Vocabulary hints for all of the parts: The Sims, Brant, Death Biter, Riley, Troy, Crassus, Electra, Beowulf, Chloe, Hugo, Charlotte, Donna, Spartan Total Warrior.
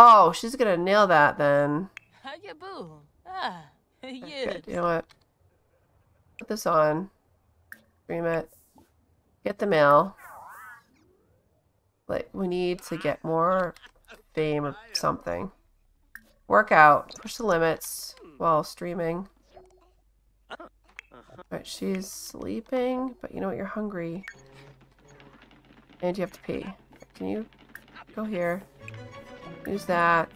Oh, she's gonna nail that then. Okay, you know what? Put this on. Stream it. Get the mail. Like, we need to get more fame of something. Work out. Push the limits while streaming. Alright, she's sleeping, but you know what? You're hungry. And you have to pee. Can you go here? Use that.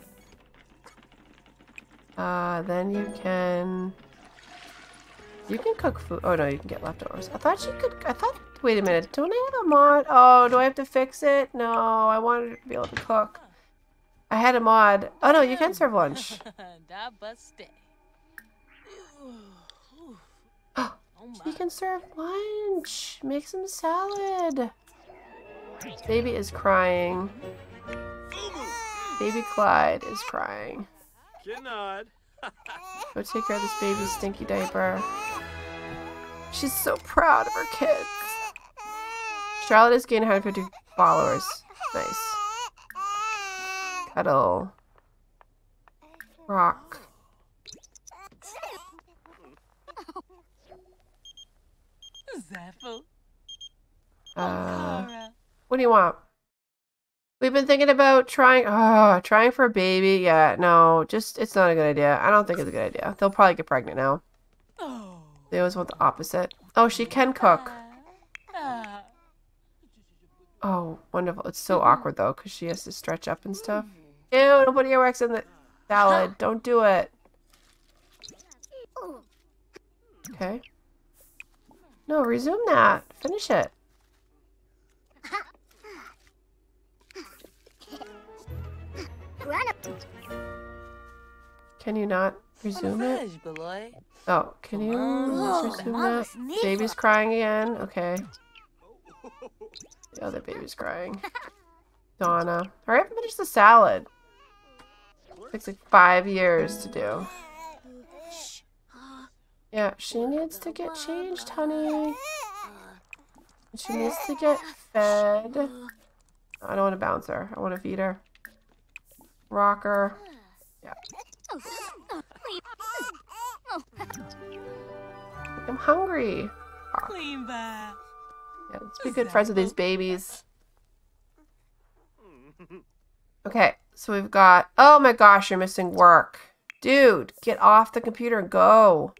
Then you can... You can cook food. Oh no, you can get leftovers. I thought you could... I thought... Wait a minute. Don't I have a mod? Oh, do I have to fix it? No, I wanted to be able to cook. I had a mod. Oh no, you can serve lunch. You can serve lunch. Make some salad. Baby is crying. Baby Clyde is crying. Go take care of this baby's stinky diaper. She's so proud of her kids. Charlotte has gained 150 followers. Nice. Cuddle. Rock. What do you want? We've been thinking about trying for a baby. Yeah, no, just it's not a good idea. I don't think it's a good idea. They'll probably get pregnant now. They always want the opposite. Oh, she can cook. Oh, wonderful. It's so awkward though, because she has to stretch up and stuff. Ew, don't put earwax in the salad. Don't do it. Okay. No, resume that. Finish it. Can you not resume it? Oh, can you resume that? Baby's crying again. Okay. The other baby's crying. Donna. Hurry up and finish the salad. Takes like 5 years to do. Yeah, she needs to get changed, honey. She needs to get fed. I don't want to bounce her. I want to feed her. Rocker. Yeah. I'm hungry. Yeah, let's be good friends with these babies. Okay, so we've got... Oh my gosh, you're missing work. Dude, get off the computer and go.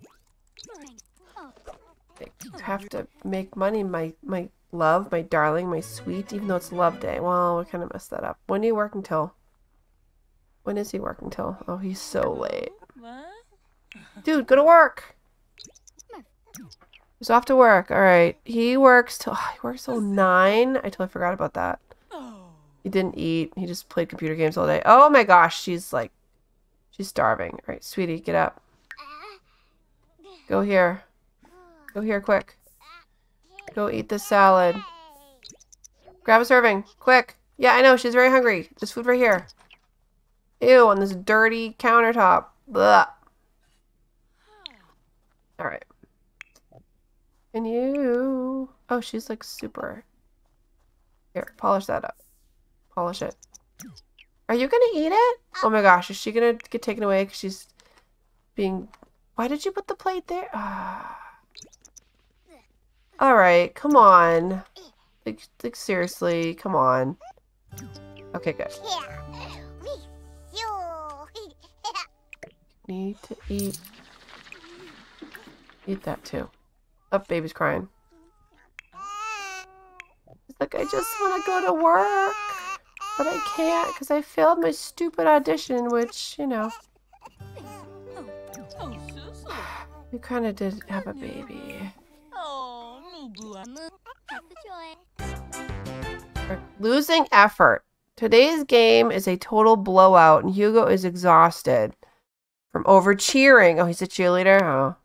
You have to make money, my love, my darling, my sweet, even though it's love day. Well, we kind of messed that up. When do you work until? When is he working till? Oh, he's so late. Dude, go to work! He's off to work. Alright. He works till... Oh, he works till 9? I totally forgot about that. He didn't eat. He just played computer games all day. Oh my gosh, she's like... She's starving. Alright, sweetie, get up. Go here. Go here, quick. Go eat this salad. Grab a serving. Quick. Yeah, I know. She's very hungry. There's food right here. Ew, on this dirty countertop. Blah. Alright. Can you... Oh, she's like super... Here, polish that up. Polish it. Are you gonna eat it? Oh my gosh, is she gonna get taken away because she's being... Why did you put the plate there? Alright, come on. Like, seriously, come on. Okay, good. Need to eat. Eat that too. Oh, baby's crying. It's like, I just want to go to work. But I can't because I failed my stupid audition, which, you know. You kind of did have a baby. We're losing effort. Today's game is a total blowout, and Hugo is exhausted. From over cheering. Oh, he's a cheerleader? Oh.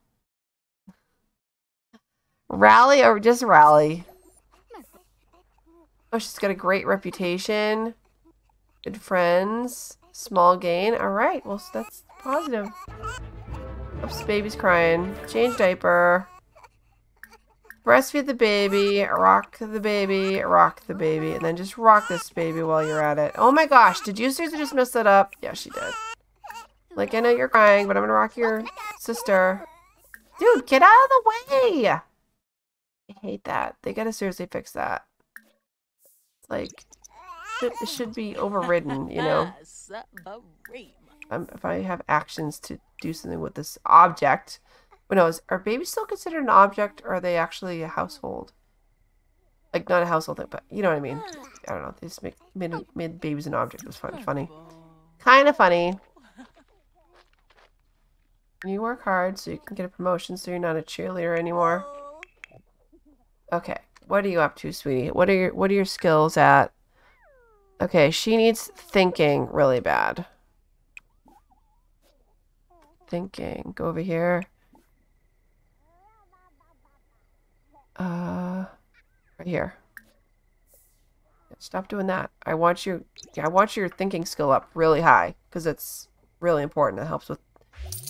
Rally or just rally? Oh, she's got a great reputation. Good friends. Small gain. Alright, well, so that's positive. Oops, baby's crying. Change diaper. Breastfeed the baby, rock the baby, rock the baby, and then just rock this baby while you're at it. Oh my gosh, did you seriously just mess that up? Yeah, she did. Like, I know you're crying, but I'm gonna rock your sister. Dude, get out of the way! I hate that. They gotta seriously fix that. It's like, it should be overridden, you know? If I have actions to do something with this object... Who knows? Are babies still considered an object, or are they actually a household? Like, not a household thing, but you know what I mean. I don't know. They just made babies an object. It was funny. Kind of funny. You work hard so you can get a promotion so you're not a cheerleader anymore. Okay. What are you up to, sweetie? What are your skills at? Okay, she needs thinking really bad. Thinking. Go over here. Right here. Stop doing that. I want your thinking skill up really high, because it's really important. It helps with,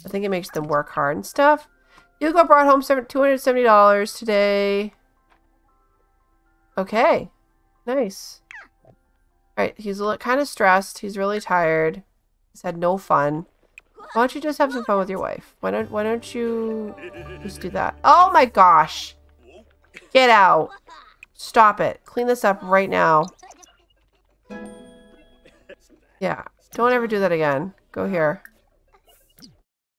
I think it makes them work hard and stuff. Hugo brought home $270 today. Okay. Nice. Alright, he's kind of stressed. He's really tired. He's had no fun. Why don't you just have some fun with your wife? Why don't you just do that? Oh my gosh! Get out. Stop it. Clean this up right now. Yeah. Don't ever do that again. Go here.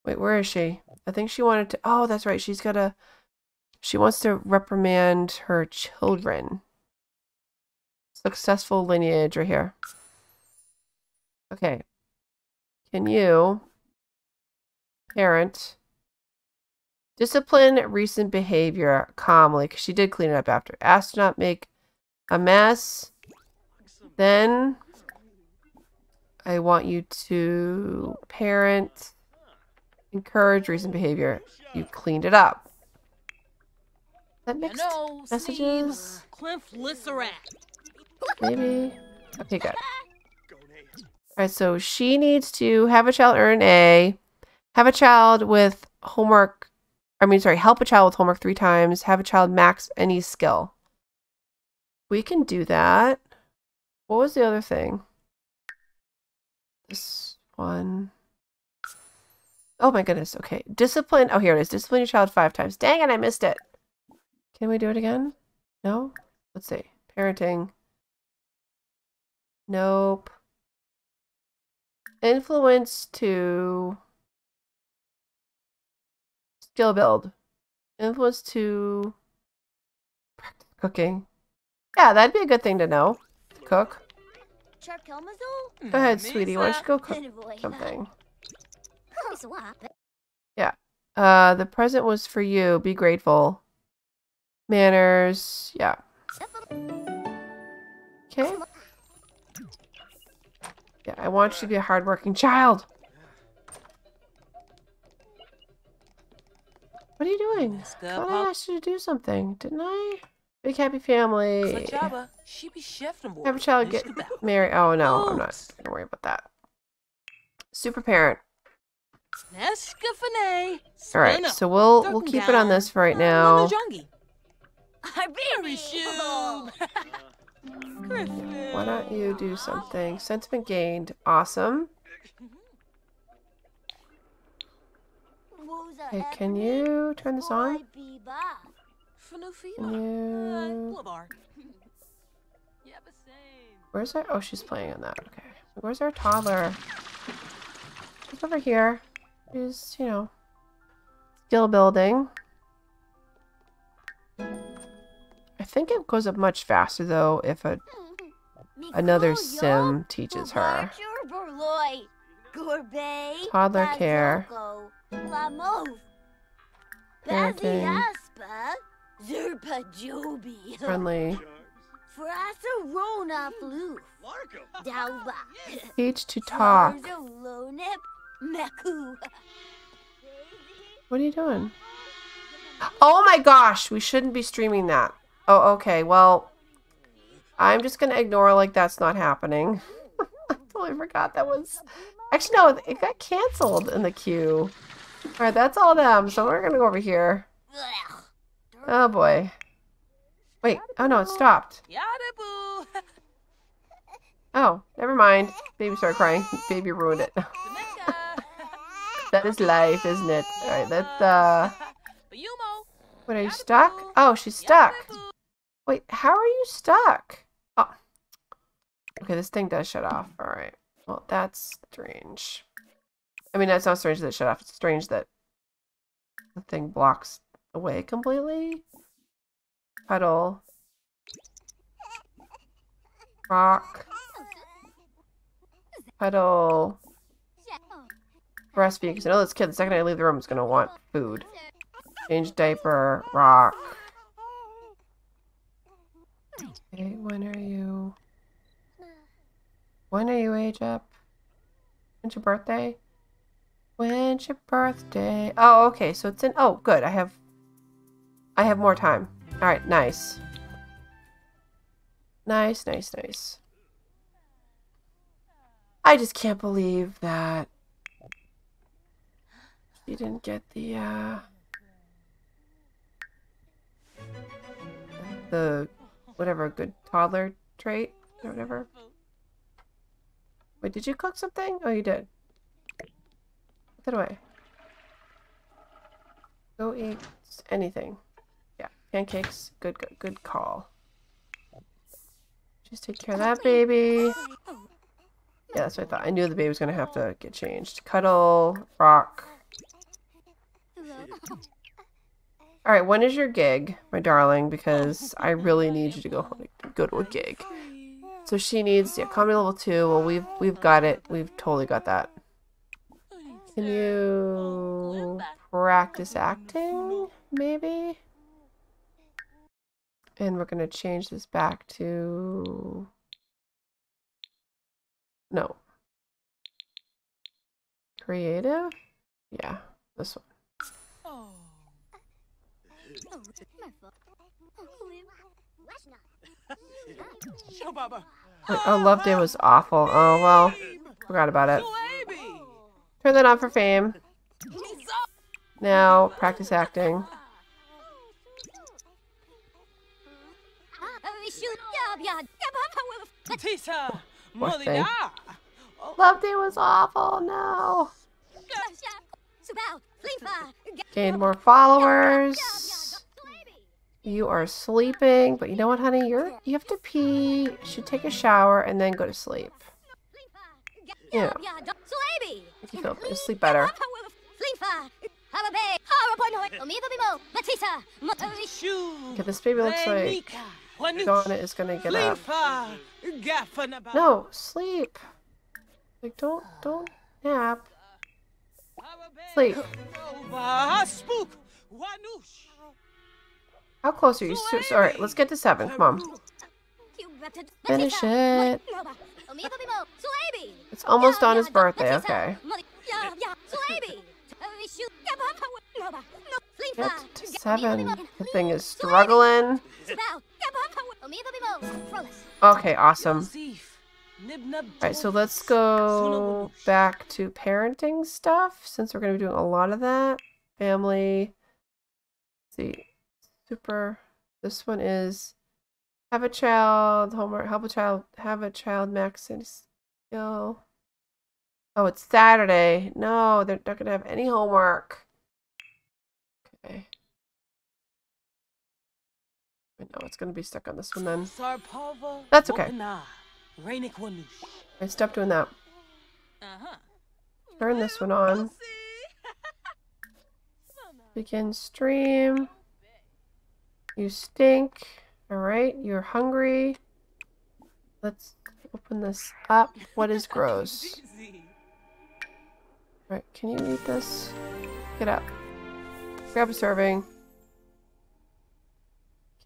Wait, where is she? I think she wanted to... Oh, that's right. She wants to reprimand her children. Successful lineage right here. Okay. Can you... Parent... Discipline recent behavior calmly, because she did clean it up after. Asked to not make a mess. Then I want you to parent, encourage recent behavior. You cleaned it up. Is that mixed messages? Maybe. Okay, good. Alright, so she needs to have a child earn A. Have a child with homework. Help a child with homework 3 times. Have a child max any skill. We can do that. What was the other thing? This one. Oh my goodness. Okay. Discipline. Oh, here it is. Discipline your child 5 times. Dang it, I missed it. Can we do it again? No? Let's see. Parenting. Nope. Influence to... Skill build. Influence to practice cooking. Yeah, that'd be a good thing to know. To cook. Go ahead, sweetie. Why don't you go cook something? Yeah. The present was for you. Be grateful. Manners. Yeah. Okay. Yeah, I want you to be a hardworking child. What are you doing? I thought I asked you to do something, didn't I? Big happy family. Have a child get married. Oh no, I'm not gonna worry about that. Super parent. Alright, so we'll keep it on this for right now. Why don't you do something? Sentiment gained. Awesome. Hey, can you turn this on? Where's our... Oh, she's playing on that. Okay. Where's our toddler? She's over here. She's, you know, skill building. I think it goes up much faster, though, if another sim teaches her. Toddler care. Parenting. Friendly. Teach to talk. What are you doing? Oh my gosh, we shouldn't be streaming that. Oh, okay, well, I'm just gonna ignore like that's not happening. I totally forgot that was... Actually, no, it got canceled in the queue. Alright, that's all them, so we're gonna go over here. Oh boy. Wait, oh no, it stopped. Oh, never mind. Baby started crying. Baby ruined it. That is life, isn't it? Alright, that's What, are you stuck? Oh, she's stuck. Wait, how are you stuck? Oh. Okay, this thing does shut off. Alright. Well, that's strange. I mean, that's not strange that it shut off. It's strange that the thing blocks away completely. Puddle. Rock. Puddle. Breastfeed, because I know this kid, the second I leave the room, is going to want food. Change diaper. Rock. Okay, when are you age up? When's your birthday? When's your birthday? Oh, okay, so it's in... Oh, good, I have more time. Alright, nice. Nice, nice, nice. I just can't believe that she didn't get the whatever good toddler trait or whatever. Wait, did you cook something? Oh, you did. Put that away. Go eat anything. Yeah, pancakes. Good, good, good call. Just take care of that baby. Yeah, that's what I thought. I knew the baby was gonna have to get changed. Cuddle, rock. All right, when is your gig, my darling? Because I really need you to go home, go to a gig. So she needs, yeah, comedy level 2. Well, we've got it. We've totally got that. Can you practice acting, maybe? And we're gonna change this back to no. Creative? Yeah, this one. Oh, Love Day was awful. Oh, well. Forgot about it. Turn that on for fame. Now, practice acting. Worst thing. Love Day was awful. No. Gain more followers. You are sleeping, but you know what, honey? You have to pee. You should take a shower and then go to sleep. Yeah. Make you feel sleep better. Okay, this baby looks like Donna is gonna get up. No, sleep. Like don't nap. Sleep. How close are you? Alright, let's get to 7. Come on. Finish it. It's almost on his birthday, okay. Get to 7. The thing is struggling. Okay, awesome. Alright, so let's go back to parenting stuff, since we're going to be doing a lot of that. Family. Let's see. Super. This one is have a child, homework, help a child, have a child, max and skill. Oh, it's Saturday. No, they're not going to have any homework. Okay. I know it's going to be stuck on this one then. That's okay. I stopped doing that. Turn this one on. Begin stream. You stink. Alright, you're hungry. Let's open this up. What is gross? Alright, can you eat this? Get up. Grab a serving.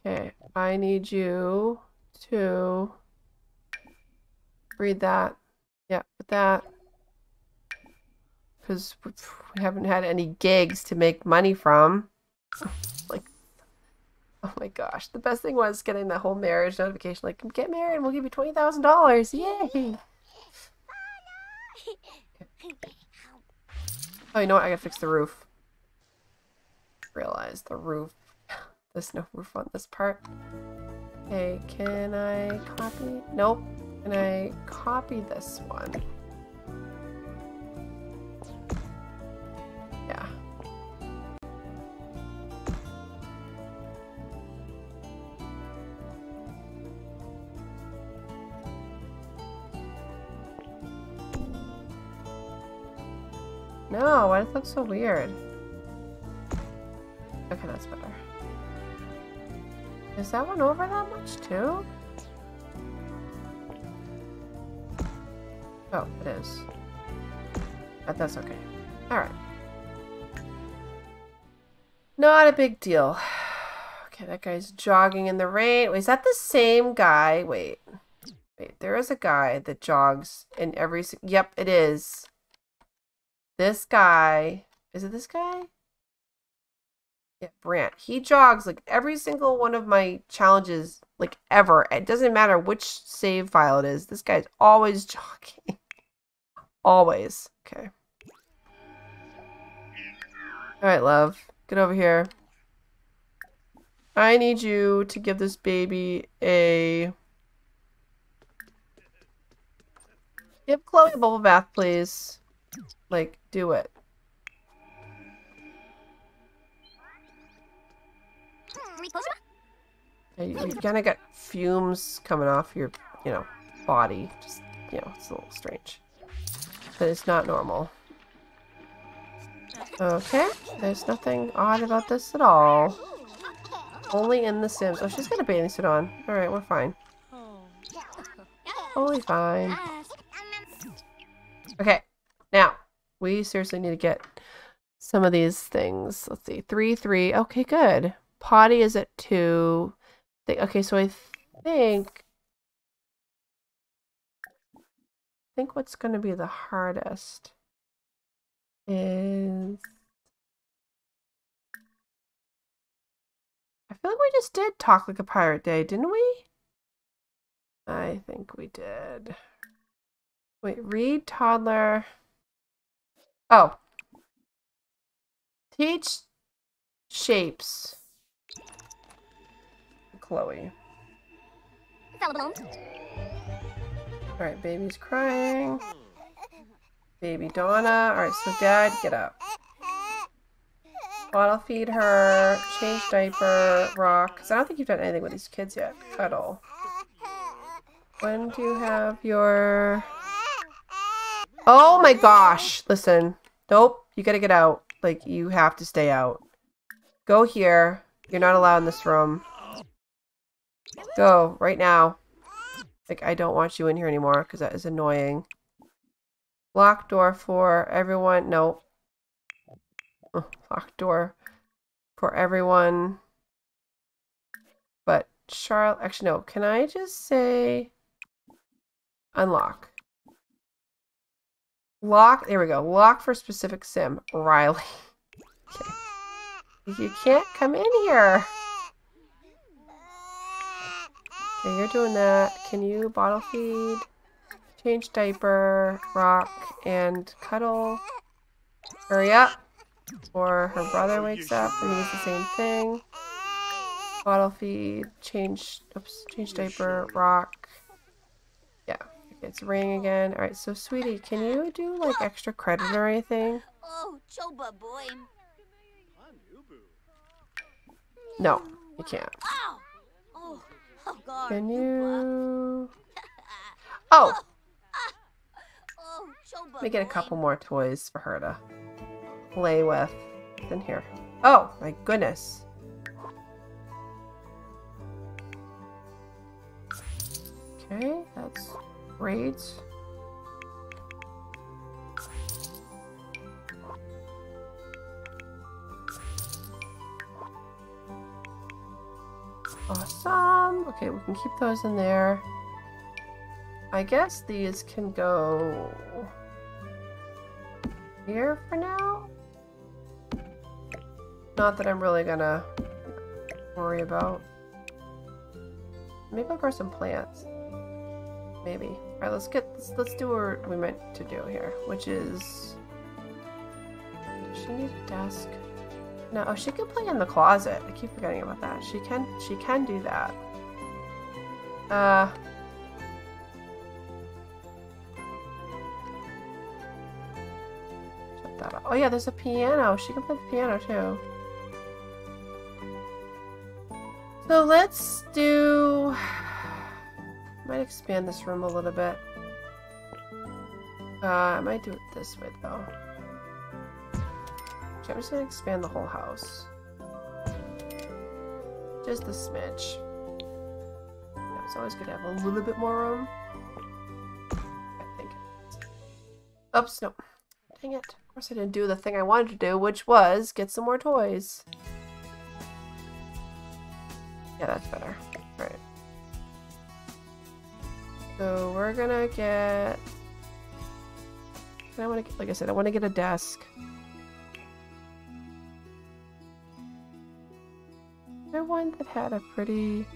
Okay, I need you to read that. Yeah, put that. Because we haven't had any gigs to make money from. Oh my gosh, the best thing was getting the whole marriage notification, like, get married, we'll give you $20,000, yay! Oh, you know what, I gotta fix the roof. Realize the roof, there's no roof on this part. Okay, can I copy? Nope. Can I copy this one? Yeah. No, why does that look so weird? Okay, that's better. Is that one over that much too? Oh, it is. But that's okay. Alright. Not a big deal. Okay, that guy's jogging in the rain. Wait, is that the same guy? Wait. Wait, there is a guy that jogs in every... Yep, it is. This guy... Is it this guy? Yeah, Brant. He jogs like every single one of my challenges, like ever. It doesn't matter which save file it is. This guy's always jogging. Always. Okay. Alright, love. Get over here. I need you to give this baby a... Give Chloe a bubble bath, please. Like, do it. You kind of got fumes coming off your, you know, body. Just, you know, it's a little strange. But it's not normal. Okay, there's nothing odd about this at all. Only in The Sims. Oh, she's got a bathing suit on. Alright, we're fine. Totally fine. Okay, now, we seriously need to get some of these things. Let's see, 3, 3. Okay, good. Potty is at 2. Okay, so I think what's going to be the hardest is... I feel like we just did Talk Like a Pirate Day, didn't we? I think we did. Wait, read, toddler... Oh. Teach shapes. Chloe. Alright, baby's crying. Baby Donna. Alright, so dad, get up. Bottle feed her. Change diaper. Rock. Because I don't think you've done anything with these kids yet. Cuddle. When do you have your... Oh my gosh! Listen. Nope. You gotta get out. Like, you have to stay out. Go here. You're not allowed in this room. Go right now. Like, I don't want you in here anymore because that is annoying. Lock door for everyone. No. Oh, lock door for everyone. But Charlotte, actually no. Can I just say unlock? Lock. There we go. Lock for specific sim. Riley. Okay. You can't come in here. Okay, you're doing that. Can you bottle feed, change diaper, rock, and cuddle? Hurry up. Or her brother wakes up and does the same thing. Bottle feed, change, oops, change diaper, rock. Yeah, it's ringing again. Alright, so sweetie, can you do like extra credit or anything? Oh, choba boy. No, you can't. Can you... Oh! Let me get a couple more toys for her to play with. What's in here? Oh, my goodness. Okay, that's great. Awesome. Okay, we can keep those in there. I guess these can go here for now. Not that I'm really gonna worry about. Maybe I'll grow some plants. Maybe. All right, let's get let's do what we meant to do here, which is... Does she need a desk? No, oh, she can play in the closet. I keep forgetting about that. She can do that. Shut that up. Oh yeah, there's a piano. She can play the piano too. So let's do... might expand this room a little bit. I might do it this way though. Okay, I'm just gonna expand the whole house. Just a smidge. No, it's always good to have a little bit more room. I think. Oops, no. Dang it. Of course I didn't do the thing I wanted to do, which was get some more toys. Yeah, that's better. Alright. So we're gonna get... I want to, like I said, I want to get a desk. Is there one that had a pretty...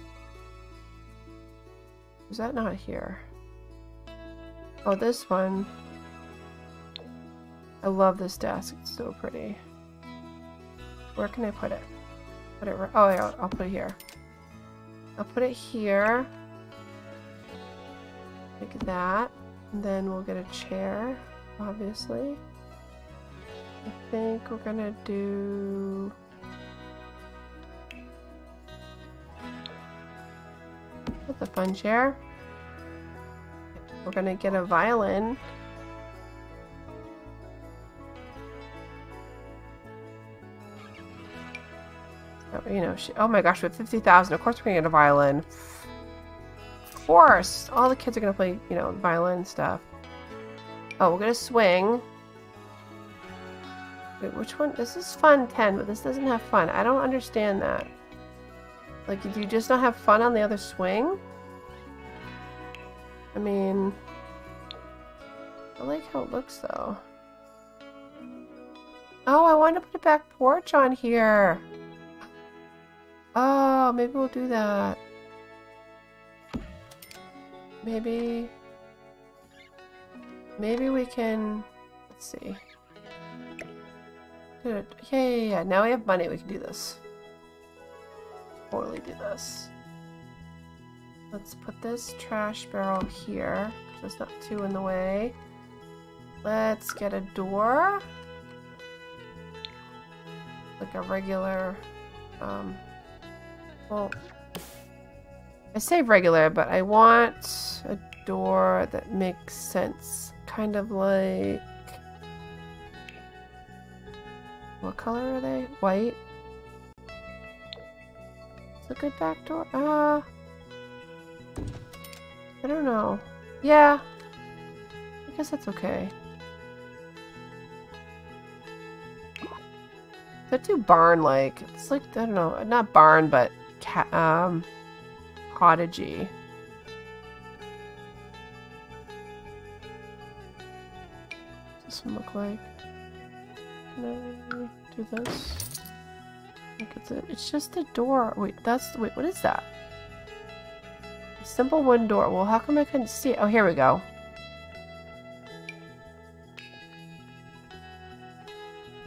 Is that not here? Oh, this one. I love this desk. It's so pretty. Where can I put it? Put it right... Oh, yeah, I'll put it here. I'll put it here. Like that. And then we'll get a chair, obviously. I think we're gonna do... That's a fun chair. We're gonna get a violin. Oh, you know, she, oh my gosh, we have 50,000. Of course, we're gonna get a violin. Of course, all the kids are gonna play, you know, violin stuff. Oh, we're gonna swing. Wait, which one? This is fun 10, but this doesn't have fun. I don't understand that. Like, do you just not have fun on the other swing? I mean... I like how it looks, though. Oh, I want to put a back porch on here! Oh, maybe we'll do that. Maybe... Maybe we can... Let's see. Yeah, yeah, yeah. Now we have money, we can do this. Totally do this. Let's put this trash barrel here, so it's not too in the way. Let's get a door, like a regular. Well, I say regular, but I want a door that makes sense. Kind of like, what color are they? White. A good back door? I don't know. Yeah, I guess that's okay. They're too barn-like. It's like, I don't know, not barn, but cottagey. What's this one look like? Can I do this? It's just a door. Wait, that's... Wait, what is that? A simple wooden door. Well, how come I couldn't see it? Oh, here we go.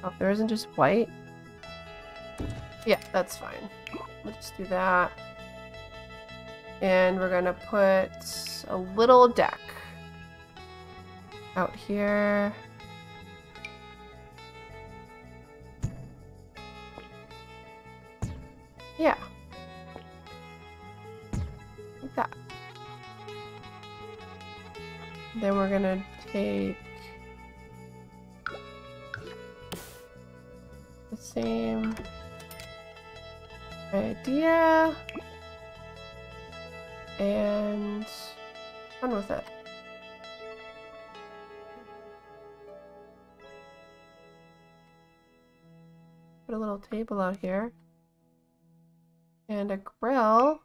Oh, there isn't just white? Yeah, that's fine. We'll just do that. And we're gonna put a little deck out here. Yeah. Like that. Then we're gonna take the same idea and run with it. Put a little table out here. And a grill.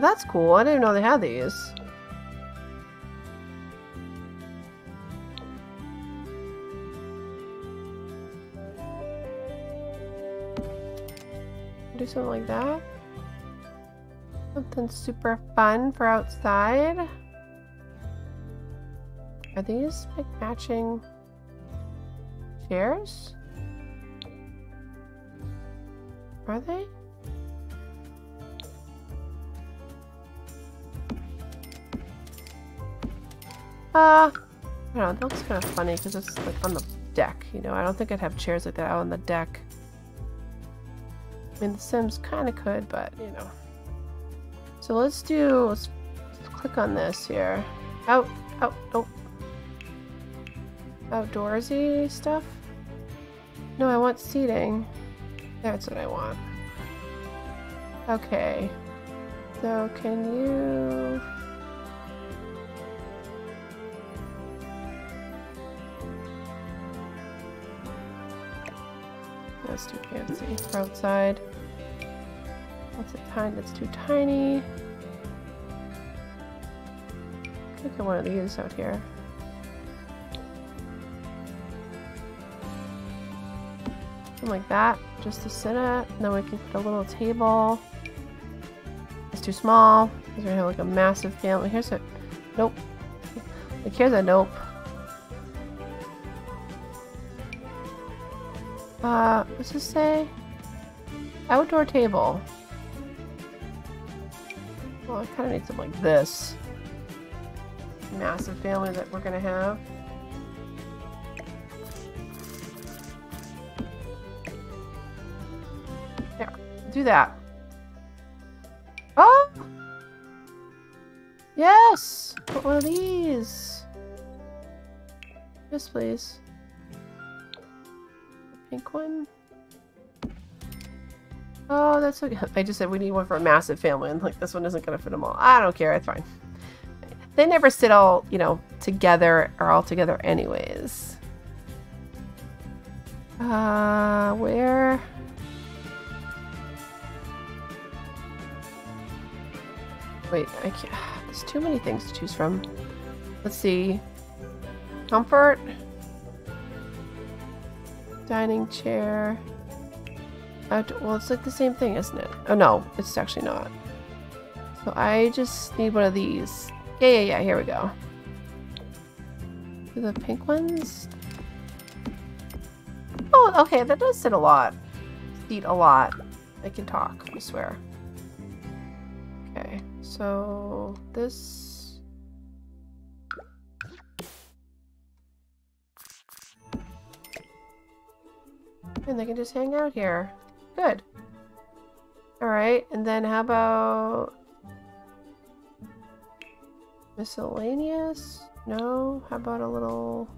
That's cool. I didn't know they had these. Do something like that. Something super fun for outside. Are these like matching chairs? Are they? I don't know, that looks kind of funny because it's like on the deck, you know? I don't think I'd have chairs like that out on the deck. I mean, The Sims kind of could, but you know. So let's click on this here. Outdoorsy stuff? No, I want seating. That's what I want. Okay. So can you... That's too fancy for outside. That's a tiny, that's too tiny. Look at one of these out here. Something like that, just to sit at. And then we can put a little table. It's too small. We're gonna have like a massive family. Here's a nope. Like here's a nope. What's this say? Outdoor table. Well, I kind of need something like this. Massive family that we're gonna have. There, do that. Oh! Yes! Put one of these. Yes, please. Pink one. Oh, that's okay. I just said we need one for a massive family, and like this one isn't gonna fit them all. I don't care. It's fine. They never sit all, you know, together or all together, anyways. Where? Wait, I can't. There's too many things to choose from. Let's see. Comfort. Dining chair. Well, it's like the same thing, isn't it? Oh no, it's actually not. So I just need one of these. Yeah, here we go. The pink ones. Oh, okay, that does sit a lot. Seat a lot. I can talk, I swear. Okay, so this... And they can just hang out here. Good. Alright, and then how about... miscellaneous? No? How about a little...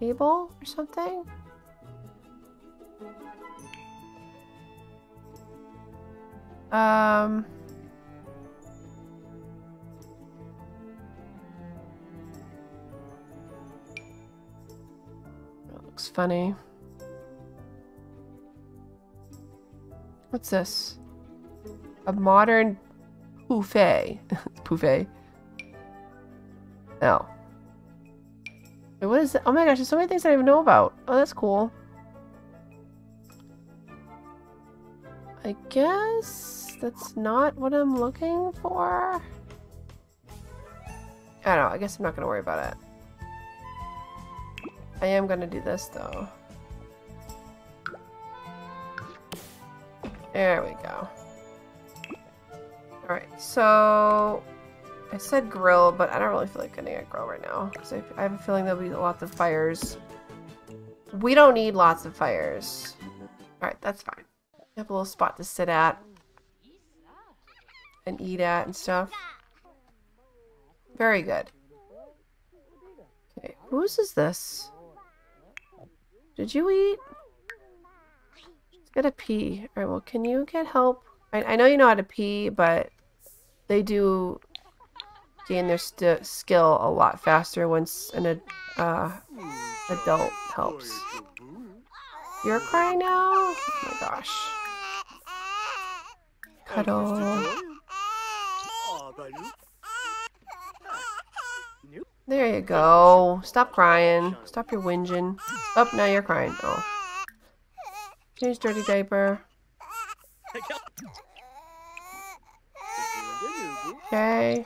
table or something? That looks funny. What's this? A modern buffet. Buffet. Oh. Wait, what is that? Oh my gosh, there's so many things I don't even know about. Oh, that's cool. I guess that's not what I'm looking for. I don't know. I guess I'm not going to worry about it. I am going to do this, though. There we go. Alright, so... I said grill, but I don't really feel like getting a grill right now. Because I have a feeling there'll be lots of fires. We don't need lots of fires. Alright, that's fine. We have a little spot to sit at. And eat at and stuff. Very good. Okay, whose is this? Did you eat? Gotta pee. Alright, well, can you get help? I know you know how to pee, but they do gain their skill a lot faster once an adult helps. You're crying now? Oh my gosh. Cuddle. There you go. Stop crying. Stop your whinging. Oh, now you're crying. Oh. Change dirty diaper. Okay.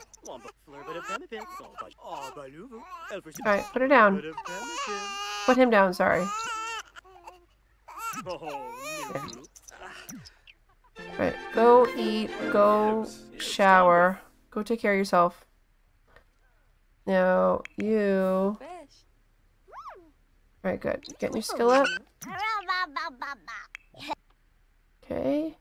Alright, put her down. Put him down, sorry. Okay. Alright, go eat, go shower, go take care of yourself. Now, you... Alright, good. Get your skill up. Okay.